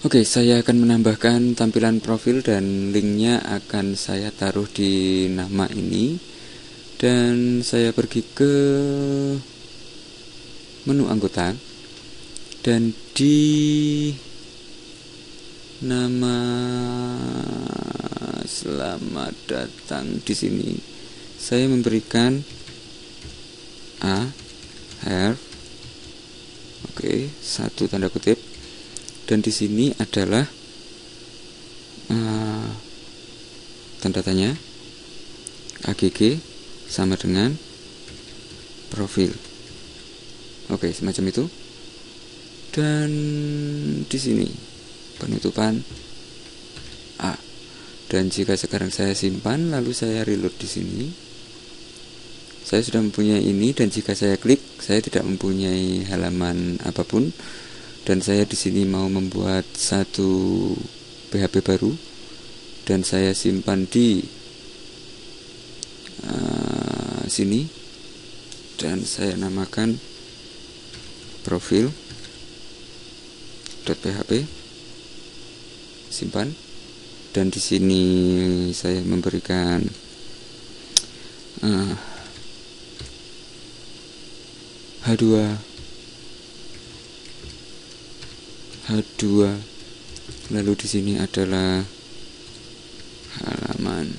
Oke, saya akan menambahkan tampilan profil dan linknya akan saya taruh di nama ini. Dan saya pergi ke menu anggota, dan di nama selamat datang di sini saya memberikan A Herb. Oke, satu tanda kutip. Dan di sini adalah tanda tanya AGG sama dengan profil. Oke, semacam itu. Dan di sini penutupan A. Dan jika sekarang saya simpan lalu saya reload di sini, saya sudah mempunyai ini. Dan jika saya klik, saya tidak mempunyai halaman apapun. Dan saya di sini mau membuat satu PHP baru, dan saya simpan di sini, dan saya namakan profil.php, simpan. Dan di sini saya memberikan H2, lalu di sini adalah halaman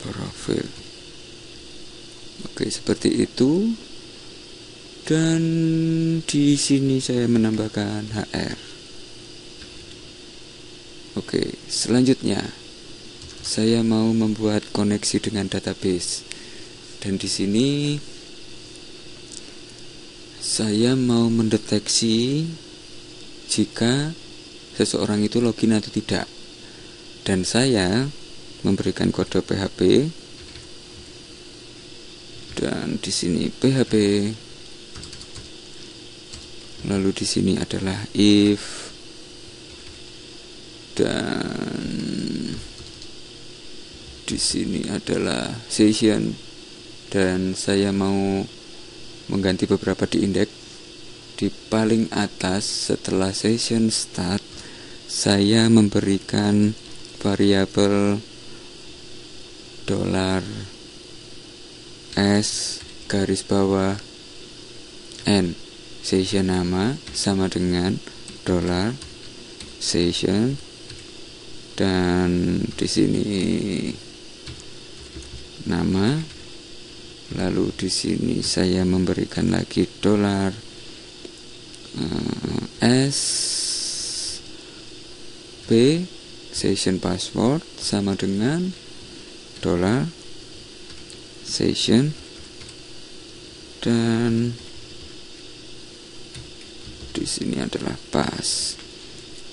profil. Oke, seperti itu. Dan di sini saya menambahkan HR. Oke, selanjutnya saya mau membuat koneksi dengan database. Dan di sini saya mau mendeteksi jika seseorang itu login atau tidak. Dan saya memberikan kode PHP. Dan di sini PHP. Lalu di sini adalah if. Dan di sini adalah session. Dan saya mau mengganti beberapa di indeks. Di paling atas setelah session start, saya memberikan variabel $s_n session nama sama dengan $session. Dan di sini nama. Lalu di sini saya memberikan lagi $sp session password sama dengan $session. Dan di sini adalah pass.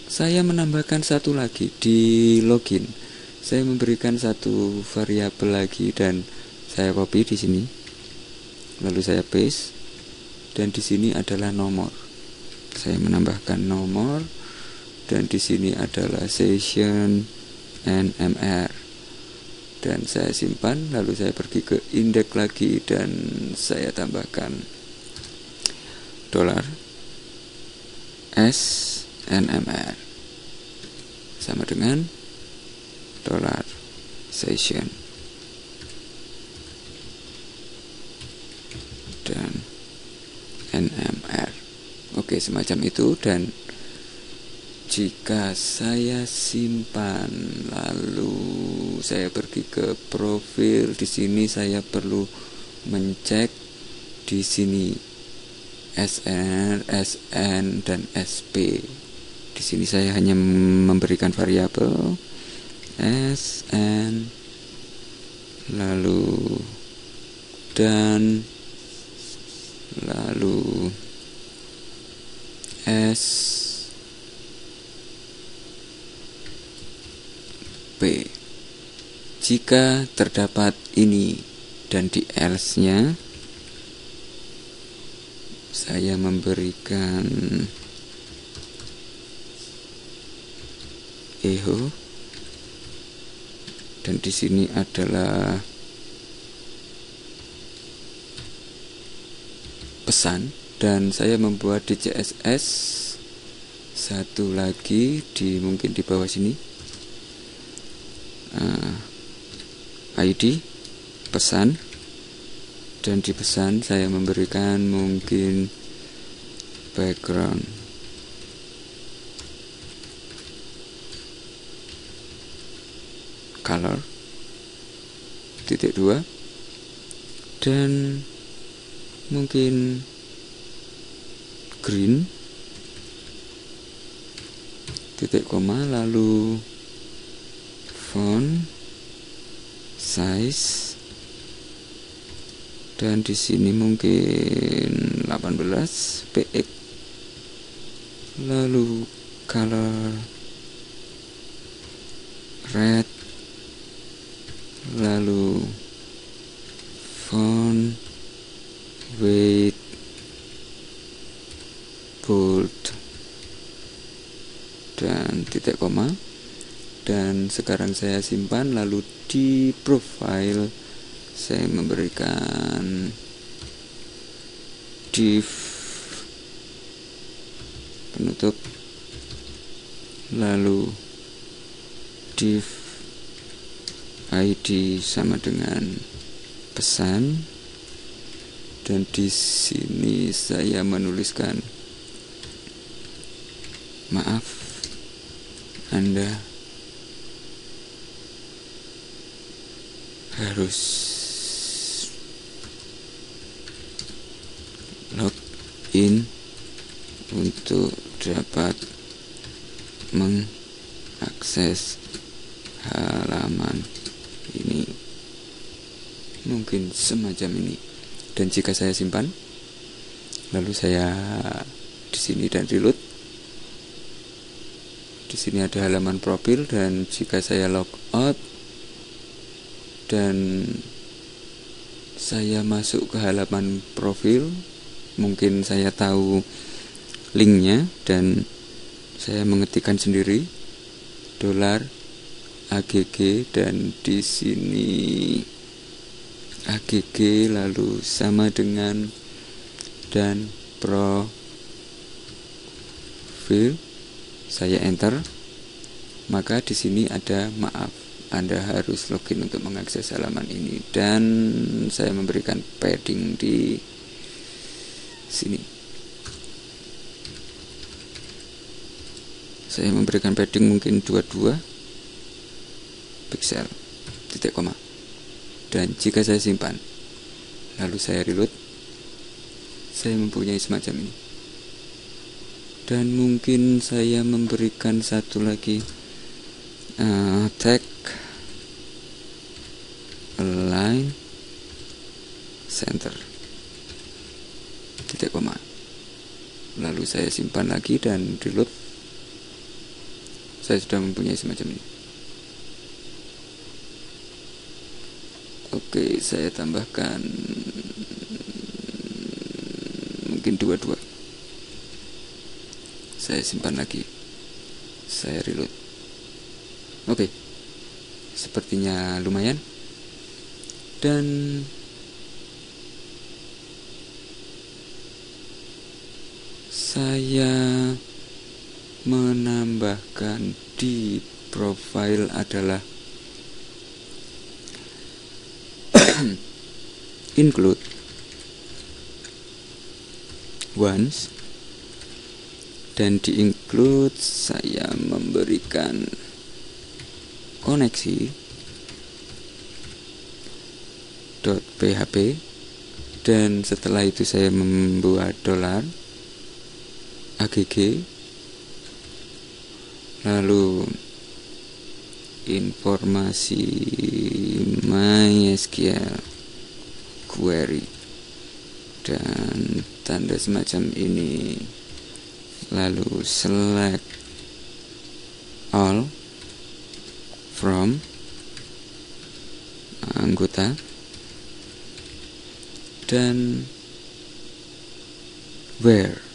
Saya menambahkan satu lagi di login. Saya memberikan satu variabel lagi dan saya copy di sini, lalu saya paste. Dan di sini adalah nomor. Saya menambahkan nomor. Dan di sini adalah session nmr. Dan saya simpan. Lalu saya pergi ke indeks lagi dan saya tambahkan $snmr sama dengan $session. Dan NMR. Oke, semacam itu. Dan jika saya simpan lalu saya pergi ke profil, di sini saya perlu mencek di sini SN, SN dan SP. Di sini saya hanya memberikan variabel SN lalu dan lalu SP. Jika terdapat ini dan di else nya saya memberikan echo. Dan di sini adalah pesan, dan saya membuat di CSS satu lagi di mungkin di bawah sini, ID pesan, dan di pesan saya memberikan mungkin background. Color .2 dan mungkin green , lalu font size, dan di sini mungkin 18 px, lalu color red, lalu font weight bold dan ., dan sekarang saya simpan, lalu di profile saya memberikan div penutup, lalu div ID sama dengan pesan, dan di sini saya menuliskan maaf Anda harus login untuk dapat mengakses halaman ini, mungkin semacam ini. Dan jika saya simpan, lalu saya di sini dan reload, di sini ada halaman profil, dan jika saya log out dan saya masuk ke halaman profil, mungkin saya tahu linknya, dan saya mengetikkan sendiri $AGG, dan di sini AGG lalu sama dengan dan profil, saya enter, maka di sini ada maaf Anda harus login untuk mengakses halaman ini, dan saya memberikan padding di sini. Saya memberikan padding mungkin 22 pixel . Dan jika saya simpan lalu saya reload, saya mempunyai semacam ini. Dan mungkin saya memberikan satu lagi tag align center . Lalu saya simpan lagi dan reload, saya sudah mempunyai semacam ini. Oke, saya tambahkan mungkin 22. Saya simpan lagi. Saya reload. Oke. Sepertinya lumayan. Dan saya menambahkan di profile adalah include once, dan di include saya memberikan koneksi .php, dan setelah itu saya membuat $AGG, lalu informasi MySQL query dan tanda semacam ini, lalu select all from anggota, dan where